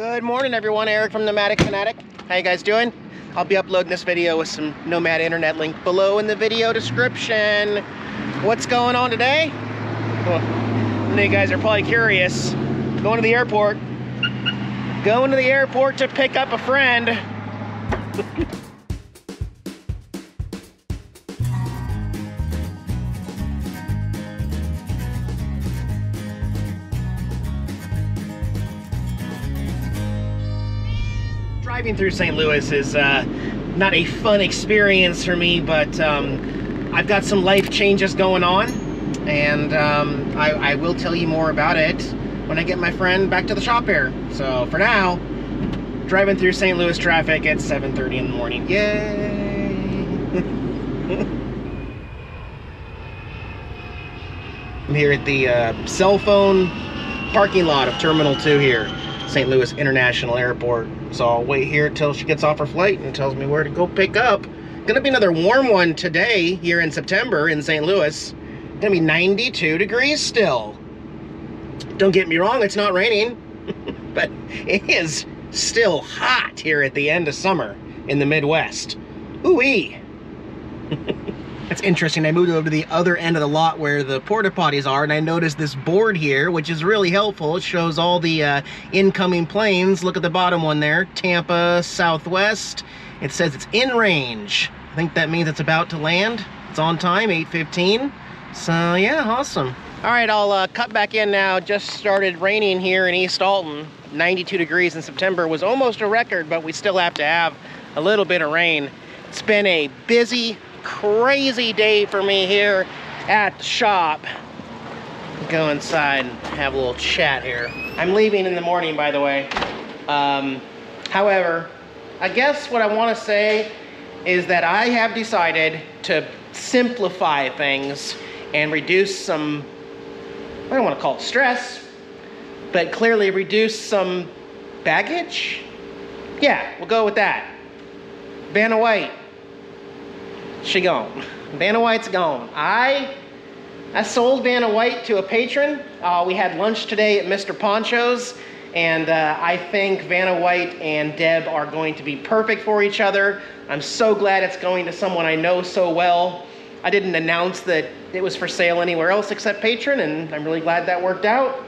Good morning, everyone. Eric from Nomadic Fanatic. How you guys doing? I'll be uploading this video with some Nomad Internet link below in the video description. What's going on today? Well, I know you guys are probably curious. Going to the airport. Going to the airport to pick up a friend. Driving through St. Louis is not a fun experience for me, but I've got some life changes going on, and I will tell you more about it when I get my friend back to the shop here. So for now, driving through St. Louis traffic at 7:30 in the morning. Yay! I'm here at the cell phone parking lot of Terminal 2 here, St. Louis International Airport. So I'll wait here till she gets off her flight and tells me where to go pick up. Gonna be another warm one today here in September in St. Louis. Gonna be 92 degrees still. Don't get me wrong, it's not raining, but it is still hot here at the end of summer in the Midwest. Ooh-wee. That's interesting. I moved over to the other end of the lot where the porta potties are, and I noticed this board here, which is really helpful. It shows all the incoming planes. Look at the bottom one there, Tampa Southwest. It says it's in range. I think that means it's about to land. It's on time, 8:15. So yeah, awesome. All right, I'll cut back in now. Just started raining here in East Alton. 92 degrees in September was almost a record, but we still have to have a little bit of rain. It's been a busy, crazy day for me here at the shop. Go inside and have a little chat here. I'm leaving in the morning, by the way. However, I guess what I want to say is that I have decided to simplify things and reduce some, I don't want to call it stress, but clearly reduce some baggage. Yeah, we'll go with that. Vanna White. She gone. Vanna White's gone. I sold Vanna White to a patron. We had lunch today at Mr. Poncho's, and I think Vanna White and Deb are going to be perfect for each other. I'm so glad it's going to someone I know so well. I didn't announce that it was for sale anywhere else except Patreon, and I'm really glad that worked out.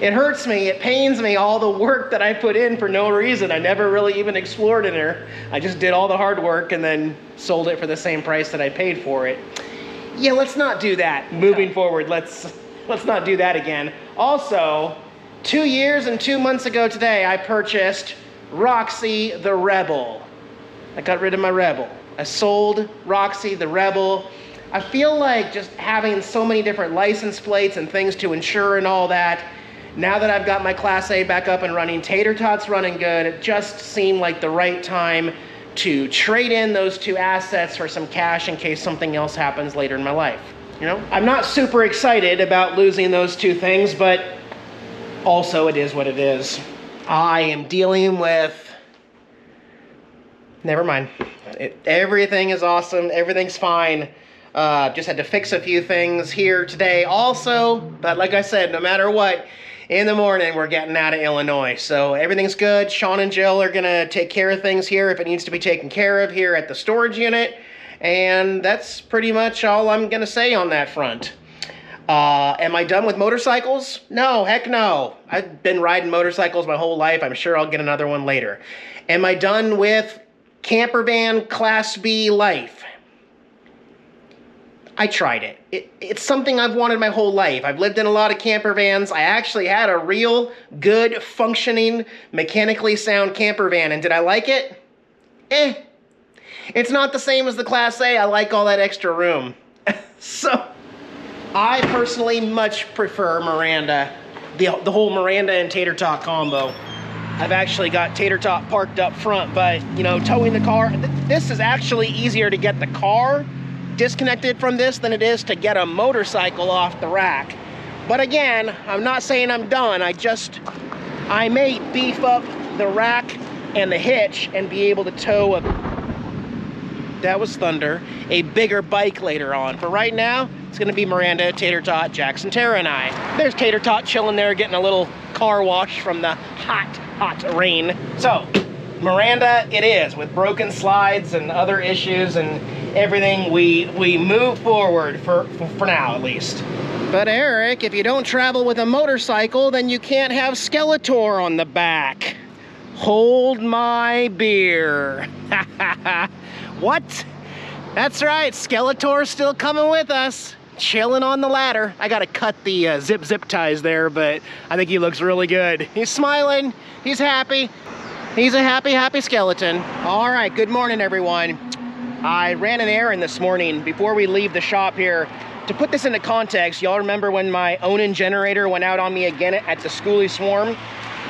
It hurts me, it pains me, all the work that I put in for no reason. I never really even explored in her. I just did all the hard work and then sold it for the same price that I paid for it. Yeah, let's not do that. Moving forward, let's not do that again. Also, 2 years and 2 months ago today, I purchased Roxy the Rebel. I got rid of my Rebel. I sold Roxy the Rebel. I feel like just having so many different license plates and things to insure and all that, now that I've got my Class A back up and running, Tater Tots running good, it just seemed like the right time to trade in those 2 assets for some cash in case something else happens later in my life. You know, I'm not super excited about losing those 2 things, but also it is what it is. I am dealing with, never mind. Everything is awesome, everything's fine. Just had to fix a few things here today also, but like I said, no matter what, in the morning, we're getting out of Illinois, so everything's good. Sean and Jill are gonna take care of things here if it needs to be taken care of here at the storage unit, and that's pretty much all I'm gonna say on that front. Am I done with motorcycles? No, heck no. I've been riding motorcycles my whole life. I'm sure I'll get another one later. Am I done with camper van Class B life? I tried it. It's something I've wanted my whole life. I've lived in a lot of camper vans. I actually had a real good, functioning, mechanically sound camper van, and did I like it? Eh. It's not the same as the Class A. I like all that extra room. So, I personally much prefer Miranda, the whole Miranda and Tater Top combo. I've actually got Tater Top parked up front, but, you know, towing the car, this is actually easier to get the car disconnected from this than it is to get a motorcycle off the rack. But again, I'm not saying I'm done. I may beef up the rack and the hitch and be able to tow a bigger bike later on. For right now, it's gonna be Miranda, Tater Tot, Jax, Tara, and I. There's Tater Tot chilling there, getting a little car wash from the hot, hot rain. So, Miranda it is, with broken slides and other issues and everything. We move forward for now, at least. But Eric, if you don't travel with a motorcycle, then you can't have Skeletor on the back. Hold my beer. What? That's right, Skeletor's still coming with us. Chilling on the ladder. I gotta cut the zip ties there, but I think he looks really good. He's smiling, he's happy. He's a happy, happy skeleton. All right, good morning, everyone. I ran an errand this morning before we leave the shop here. To put this into context, y'all remember when my Onan generator went out on me again at the schoolie swarm?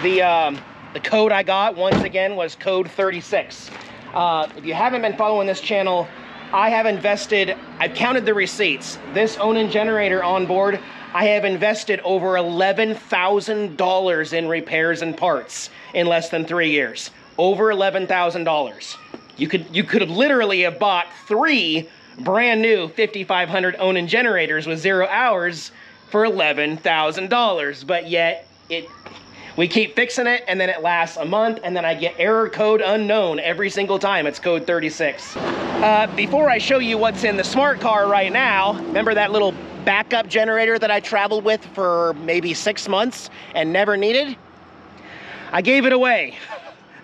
The code I got once again was code 36. If you haven't been following this channel, I have invested, I've counted the receipts. This Onan generator on board, I have invested over $11,000 in repairs and parts in less than 3 years. Over $11,000. You could literally have bought 3 brand new 5,500 Onan generators with 0 hours for $11,000, but yet we keep fixing it, and then it lasts a month, and then I get error code unknown every single time. It's code 36. Before I show you what's in the smart car right now, remember that little backup generator that I traveled with for maybe 6 months and never needed? I gave it away.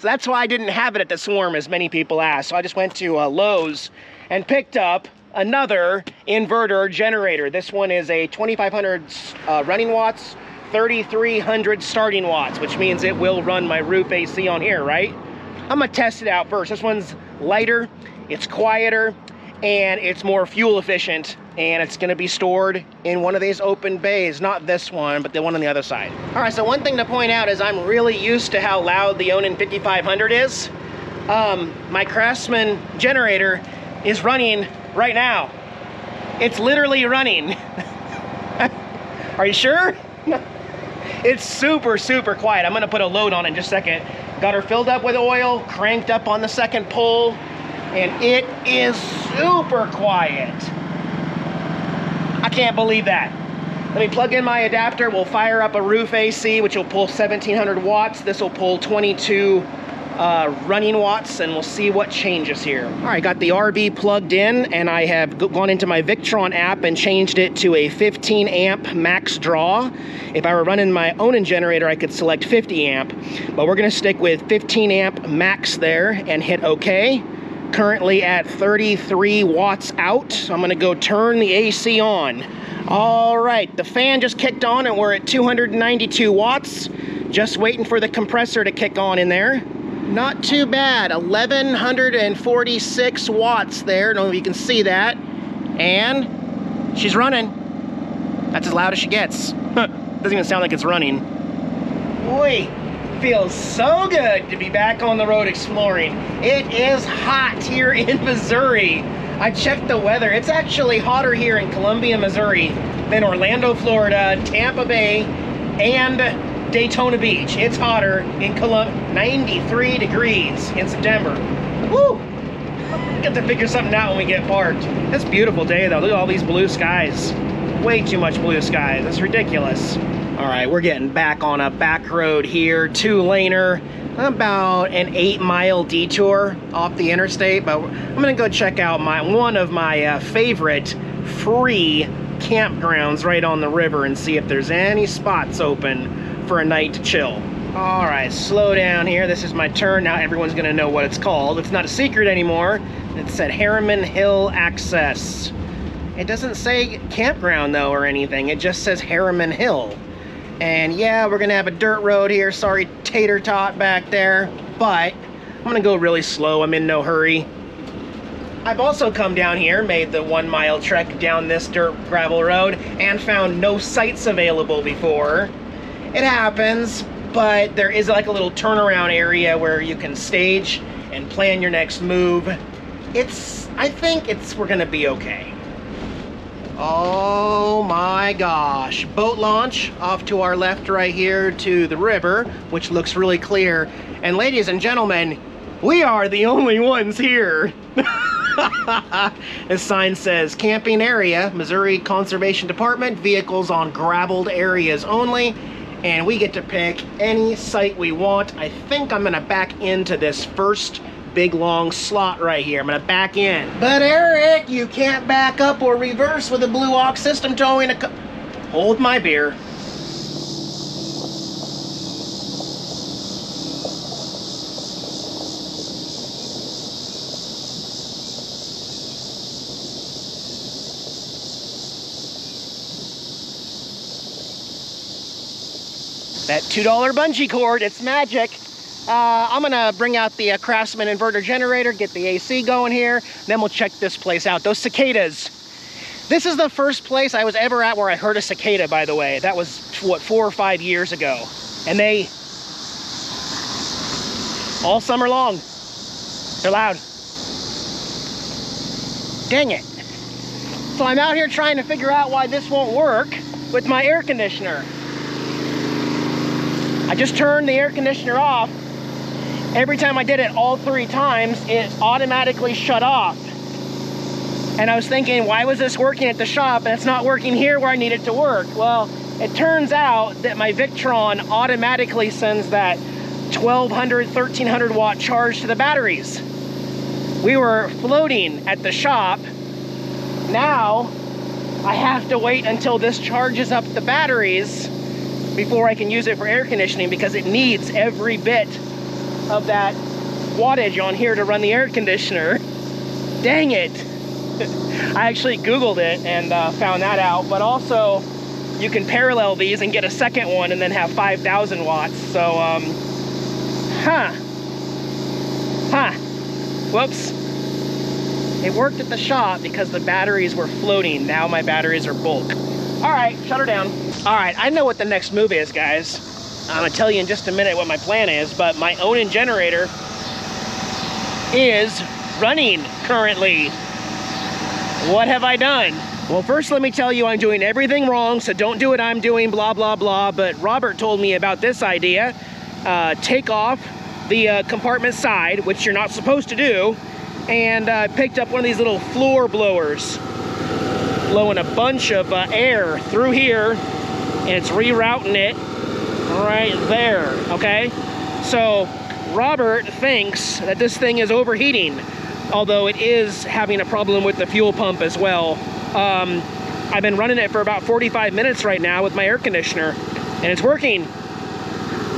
So that's why I didn't have it at the swarm, as many people asked. So I just went to Lowe's and picked up another inverter generator. This one is a 2,500 running watts, 3,300 starting watts, which means it will run my roof AC on here, right? I'm gonna test it out first. This one's lighter, it's quieter, and it's more fuel efficient, and it's gonna be stored in one of these open bays, not this one, but the one on the other side. All right, so one thing to point out is I'm really used to how loud the Onan 5500 is. My Craftsman generator is running right now. It's literally running. Are you sure? It's super, super quiet. I'm gonna put a load on in just a second. Got her filled up with oil, cranked up on the second pull, and it is super quiet. I can't believe that. Let me plug in my adapter. We'll fire up a roof AC, which will pull 1,700 watts. This will pull 22 running watts, and we'll see what changes here. All right, got the RV plugged in, and I have gone into my Victron app and changed it to a 15 amp max draw. If I were running my Onan generator, I could select 50 amp, but we're gonna stick with 15 amp max there and hit okay. Currently at 33 watts out, so I'm gonna go turn the AC on. All right, the fan just kicked on and we're at 292 watts. Just waiting for the compressor to kick on in there. Not too bad, 1,146 watts there. I don't know if you can see that. And she's running. That's as loud as she gets. Doesn't even sound like it's running. Boy, feels so good to be back on the road exploring. It is hot here in Missouri. I checked the weather. It's actually hotter here in Columbia, Missouri than Orlando, Florida, Tampa Bay, and Daytona Beach. It's hotter in Columbia, 93 degrees in September. Woo! Got to figure something out when we get parked. It's a beautiful day though. Look at all these blue skies. Way too much blue skies. That's ridiculous. All right, we're getting back on a back road here, 2-laner, about an 8-mile detour off the interstate, but I'm gonna go check out one of my favorite free campgrounds right on the river and see if there's any spots open for a night to chill. All right, slow down here. This is my turn. Now everyone's gonna know what it's called. It's not a secret anymore. It's at Harriman Hill Access. It doesn't say campground though or anything. It just says Harriman Hill. And yeah, we're gonna have a dirt road here. Sorry, Tater Tot back there, but I'm gonna go really slow. I'm in no hurry. I've also come down here, made the 1-mile trek down this dirt gravel road and found no sites available before. It happens, but there is like a little turnaround area where you can stage and plan your next move. I think we're gonna be okay. Oh my gosh. Boat launch off to our left right here to the river, which looks really clear. And ladies and gentlemen, we are the only ones here. This sign says camping area, Missouri Conservation Department, vehicles on graveled areas only. and we get to pick any site we want. I think I'm gonna back into this first big long slot right here. I'm gonna back in. But Eric, you can't back up or reverse with a Blue Ox system towing a... Hold my beer. That $2 bungee cord, it's magic. I'm gonna bring out the Craftsman inverter generator, get the AC going here, then we'll check this place out. Those cicadas. This is the first place I was ever at where I heard a cicada, by the way. That was, what, 4 or 5 years ago. And they, all summer long, they're loud. Dang it. So I'm out here trying to figure out why this won't work with my air conditioner. I just turned the air conditioner off. Every time I did it, all 3 times, it automatically shut off. And I was thinking, why was this working at the shop and it's not working here where I need it to work? Well, it turns out that my Victron automatically sends that 1200, 1300 watt charge to the batteries. We were floating at the shop. Now I have to wait until this charges up the batteries before I can use it for air conditioning, because it needs every bit of that wattage on here to run the air conditioner. Dang it. I actually Googled it and found that out, but also you can parallel these and get a second one and then have 5,000 watts. So, whoops. It worked at the shop because the batteries were floating. Now my batteries are bulk. All right, shut her down. All right, I know what the next move is, guys. I'm gonna tell you in just a minute what my plan is, but my Onan generator is running currently. What have I done? Well, first let me tell you I'm doing everything wrong, so don't do what I'm doing, blah, blah, blah. But Robert told me about this idea. Take off the compartment side, which you're not supposed to do, and picked up one of these little floor blowers, blowing a bunch of air through here, and it's rerouting it right there, okay? So Robert thinks that this thing is overheating, although it is having a problem with the fuel pump as well. I've been running it for about 45 minutes right now with my air conditioner, and it's working.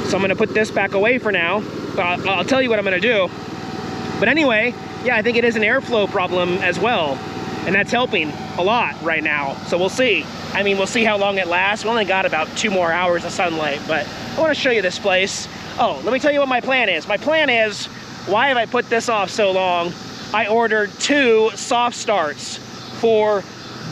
So I'm gonna put this back away for now. I'll tell you what I'm gonna do. But anyway, yeah, I think it is an airflow problem as well. And that's helping a lot right now. So we'll see. I mean, we'll see how long it lasts. We only got about 2 more hours of sunlight, but I want to show you this place. Oh, let me tell you what my plan is. My plan is, why have I put this off so long? I ordered 2 soft starts for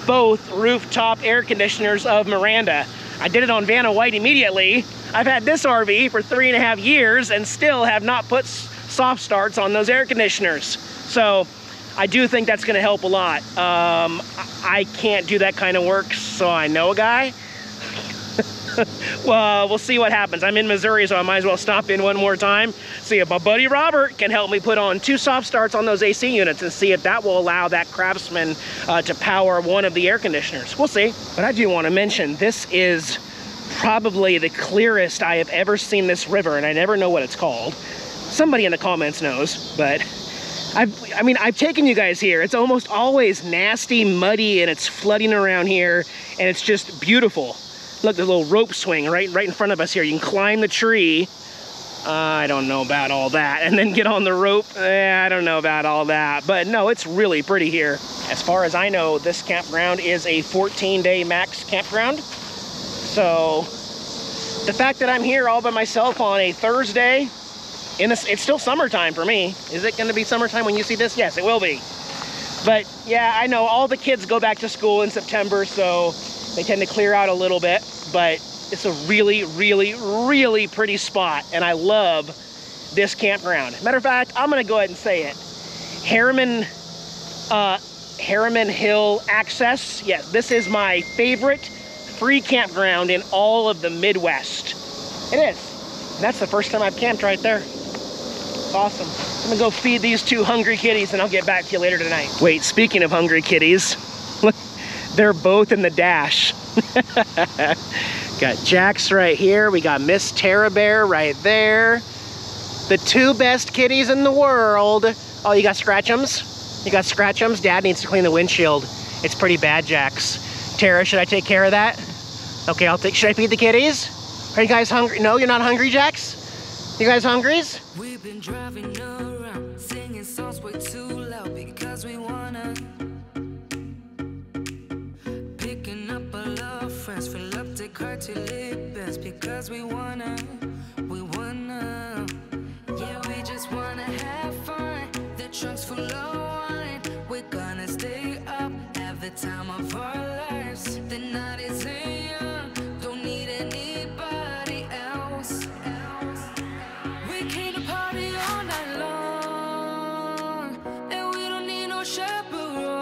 both rooftop air conditioners of Miranda. I did it on Vanna White immediately. I've had this RV for 3.5 years and still have not put soft starts on those air conditioners. So I do think that's gonna help a lot. I can't do that kind of work, so I know a guy. Well, we'll see what happens. I'm in Missouri, so I might as well stop in one more time, see if my buddy Robert can help me put on 2 soft starts on those AC units and see if that will allow that Craftsman to power one of the air conditioners. We'll see. But I do wanna mention, this is probably the clearest I have ever seen this river, and I never know what it's called. Somebody in the comments knows, but I mean, I've taken you guys here. It's almost always nasty, muddy, and it's flooding around here, and it's just beautiful. Look, the little rope swing right in front of us here. You can climb the tree. I don't know about all that. And then get on the rope. I don't know about all that. But no, it's really pretty here. As far as I know, this campground is a 14-day max campground. So the fact that I'm here all by myself on a Thursday, it's still summertime for me. Is it gonna be summertime when you see this? Yes, it will be. But yeah, I know all the kids go back to school in September, so they tend to clear out a little bit, but it's a really, really, really pretty spot, and I love this campground. Matter of fact, I'm gonna go ahead and say it. Harriman Hill Access. Yes, this is my favorite free campground in all of the Midwest. It is. That's the first time I've camped right there. Awesome. I'm gonna go feed these 2 hungry kitties and I'll get back to you later tonight. Wait, speaking of hungry kitties, look, they're both in the dash. Got Jax right here. We got Miss Tara Bear right there. The two best kitties in the world. Oh, you got scratchums? You got scratchums? Dad needs to clean the windshield. It's pretty bad, Jax. Tara, should I take care of that? Okay, I'll take, should I feed the kitties? Are you guys hungry? No, you're not hungry, Jax? You guys hungries? We've been driving around, singing songs way too loud because we wanna. Picking up all our friends, fill up the car till it bends because we wanna. We wanna. Yeah, we just wanna have fun. The trunk's full of wine. We're gonna stay up, have the time of our lives. The night is young, don't need anybody else. We came to party all night long, and we don't need no chaperone.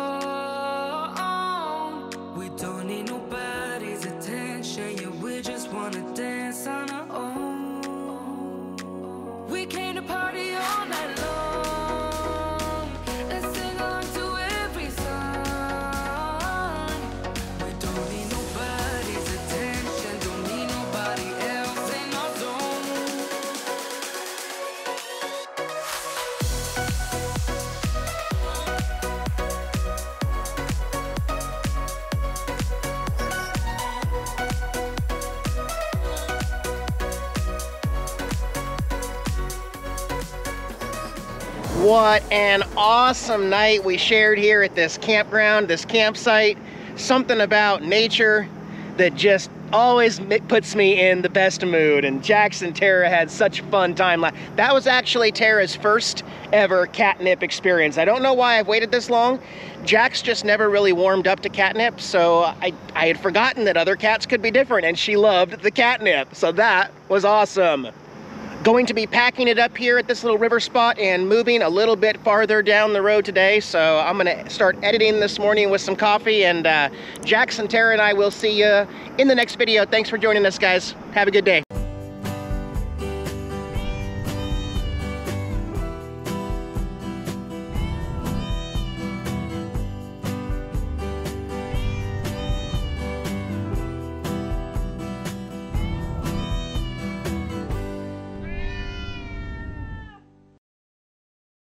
We don't need nobody's attention, yeah, we just wanna dance on our own. We came to party all night long. What an awesome night we shared here at this campground, this campsite. Something about nature that just always puts me in the best mood. And Jax and Tara had such a fun time. That was actually Tara's first ever catnip experience. I don't know why I've waited this long. Jax just never really warmed up to catnip, so I had forgotten that other cats could be different, and she loved the catnip. So that was awesome. Going to be packing it up here at this little river spot and moving a little bit farther down the road today. So I'm gonna start editing this morning with some coffee, and Jax and Tara and I will see you in the next video. Thanks for joining us, guys. Have a good day.